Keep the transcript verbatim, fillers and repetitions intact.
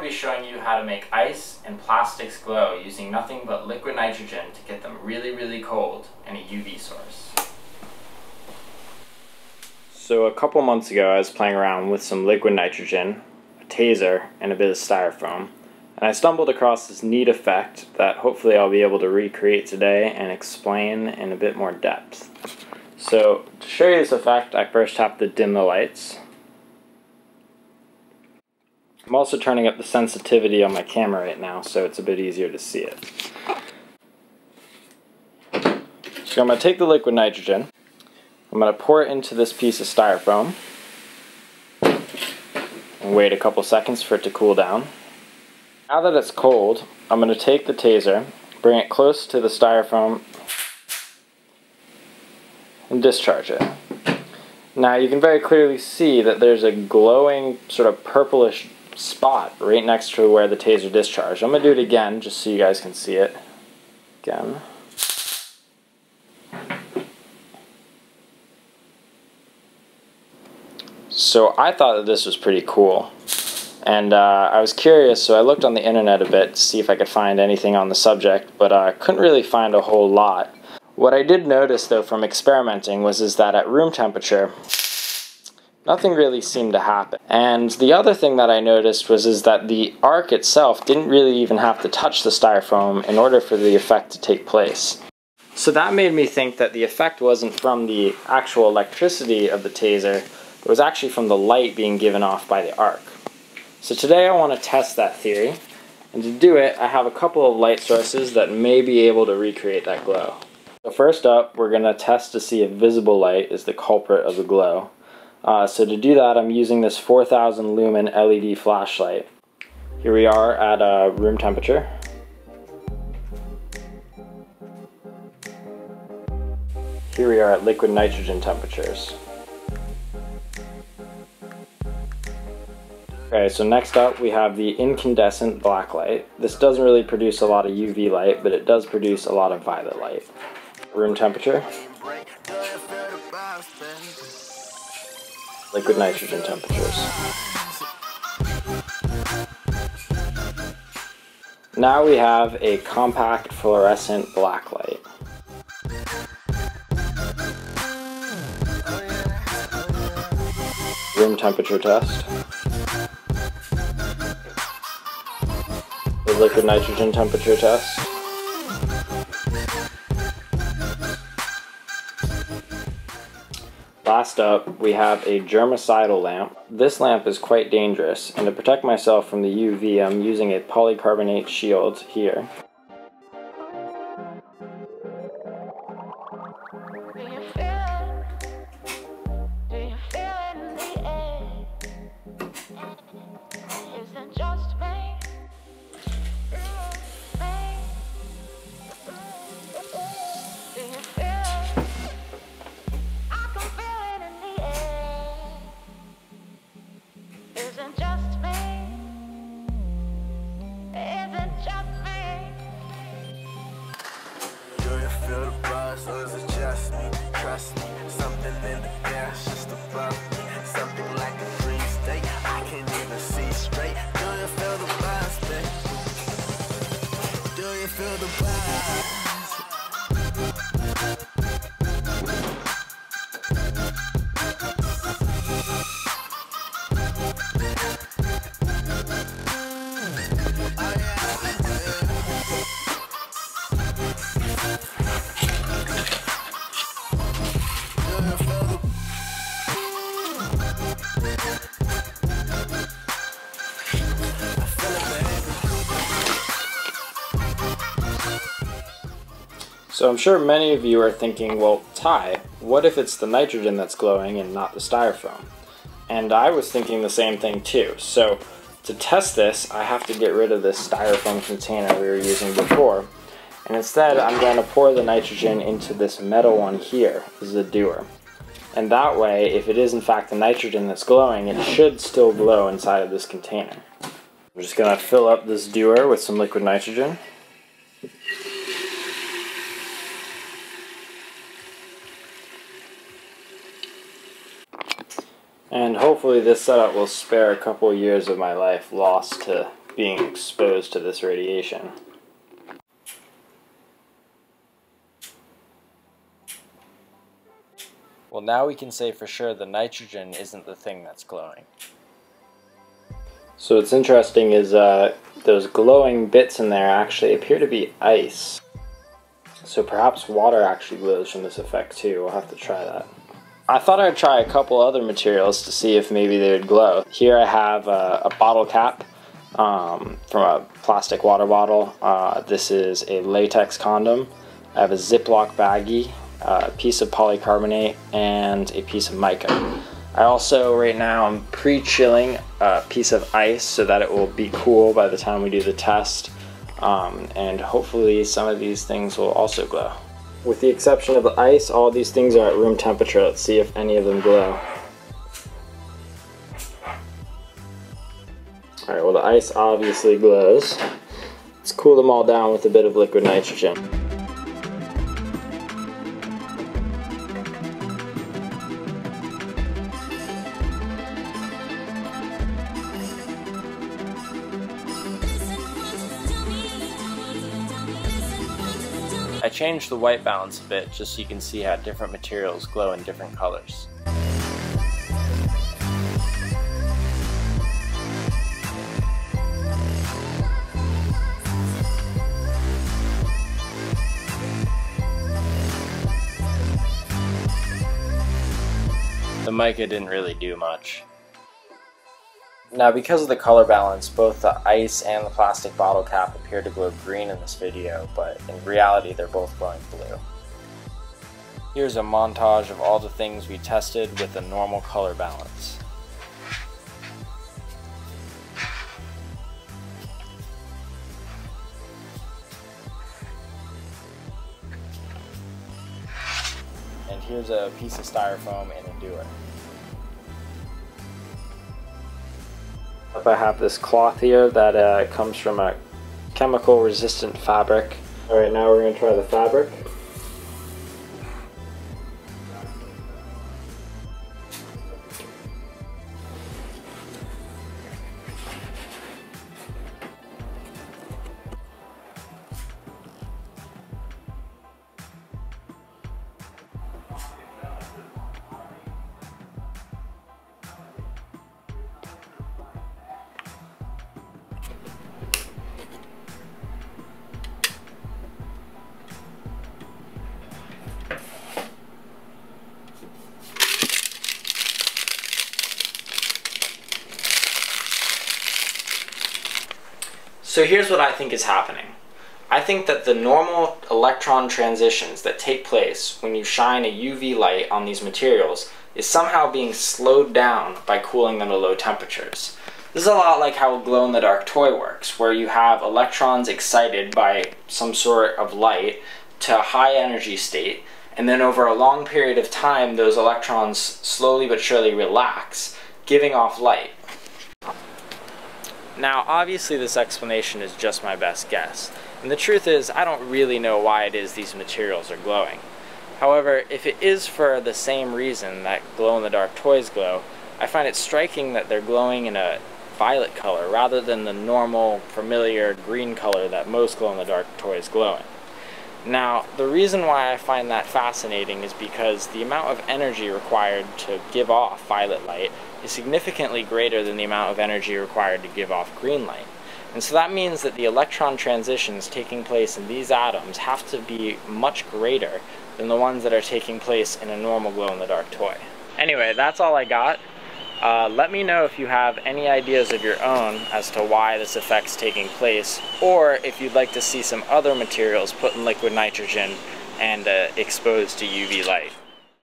going to be showing you how to make ice and plastics glow using nothing but liquid nitrogen to get them really, really cold and a U V source. So a couple months ago I was playing around with some liquid nitrogen, a taser, and a bit of styrofoam, and I stumbled across this neat effect that hopefully I'll be able to recreate today and explain in a bit more depth. So to show you this effect, I first have to dim the lights. I'm also turning up the sensitivity on my camera right now, so it's a bit easier to see it. So I'm going to take the liquid nitrogen, I'm going to pour it into this piece of styrofoam, and wait a couple seconds for it to cool down. Now that it's cold, I'm going to take the taser, bring it close to the styrofoam, and discharge it. Now you can very clearly see that there's a glowing, sort of purplish spot right next to where the taser discharged. I'm going to do it again just so you guys can see it. Again. So I thought that this was pretty cool, and uh, I was curious, so I looked on the internet a bit to see if I could find anything on the subject, but I uh, couldn't really find a whole lot. What I did notice though from experimenting was is that at room temperature nothing really seemed to happen. And the other thing that I noticed was is that the arc itself didn't really even have to touch the styrofoam in order for the effect to take place. So that made me think that the effect wasn't from the actual electricity of the taser, it was actually from the light being given off by the arc. So today I want to test that theory, and to do it I have a couple of light sources that may be able to recreate that glow. So first up, we're going to test to see if visible light is the culprit of the glow. Uh, so to do that, I'm using this four thousand lumen L E D flashlight. Here we are at uh, room temperature. Here we are at liquid nitrogen temperatures. Okay, so next up we have the incandescent black light. This doesn't really produce a lot of U V light, but it does produce a lot of violet light. Room temperature. Liquid nitrogen temperatures. Now we have a compact fluorescent black light. Room temperature test. The liquid nitrogen temperature test. Last up, we have a germicidal lamp. This lamp is quite dangerous, and to protect myself from the U V, I'm using a polycarbonate shield here. So I'm sure many of you are thinking, well, Ty, what if it's the nitrogen that's glowing and not the styrofoam? And I was thinking the same thing too. So to test this, I have to get rid of this styrofoam container we were using before. And instead, I'm going to pour the nitrogen into this metal one here. This is a Dewar. And that way, if it is in fact the nitrogen that's glowing, it should still glow inside of this container. I'm just going to fill up this Dewar with some liquid nitrogen. And hopefully this setup will spare a couple years of my life lost to being exposed to this radiation. Well, now we can say for sure the nitrogen isn't the thing that's glowing. So what's interesting is uh, those glowing bits in there actually appear to be ice. So perhaps water actually glows from this effect too. We'll have to try that. I thought I'd try a couple other materials to see if maybe they would glow. Here I have a, a bottle cap um, from a plastic water bottle. Uh, this is a latex condom. I have a Ziploc baggie, a piece of polycarbonate, and a piece of mica. I also, right now, I'm pre-chilling a piece of ice so that it will be cool by the time we do the test, um, and hopefully some of these things will also glow. With the exception of the ice, all these things are at room temperature. Let's see if any of them glow. Alright, well the ice obviously glows. Let's cool them all down with a bit of liquid nitrogen. I changed the white balance a bit just so you can see how different materials glow in different colors. The mica didn't really do much. Now, because of the color balance, both the ice and the plastic bottle cap appear to glow green in this video, but in reality they're both glowing blue. Here's a montage of all the things we tested with a normal color balance. And here's a piece of styrofoam and a Dewar. I have this cloth here that uh, comes from a chemical resistant fabric. Alright, now we're going to try the fabric. So here's what I think is happening. I think that the normal electron transitions that take place when you shine a U V light on these materials is somehow being slowed down by cooling them to low temperatures. This is a lot like how a glow-in-the-dark toy works, where you have electrons excited by some sort of light to a high energy state, and then over a long period of time those electrons slowly but surely relax, giving off light. Now, obviously this explanation is just my best guess, and the truth is I don't really know why it is these materials are glowing. However, if it is for the same reason that glow-in-the-dark toys glow, I find it striking that they're glowing in a violet color rather than the normal, familiar green color that most glow-in-the-dark toys glow in. Now, the reason why I find that fascinating is because the amount of energy required to give off violet light is significantly greater than the amount of energy required to give off green light. And so that means that the electron transitions taking place in these atoms have to be much greater than the ones that are taking place in a normal glow-in-the-dark toy. Anyway, that's all I got. Uh, let me know if you have any ideas of your own as to why this effect's taking place, or if you'd like to see some other materials put in liquid nitrogen and uh, exposed to U V light.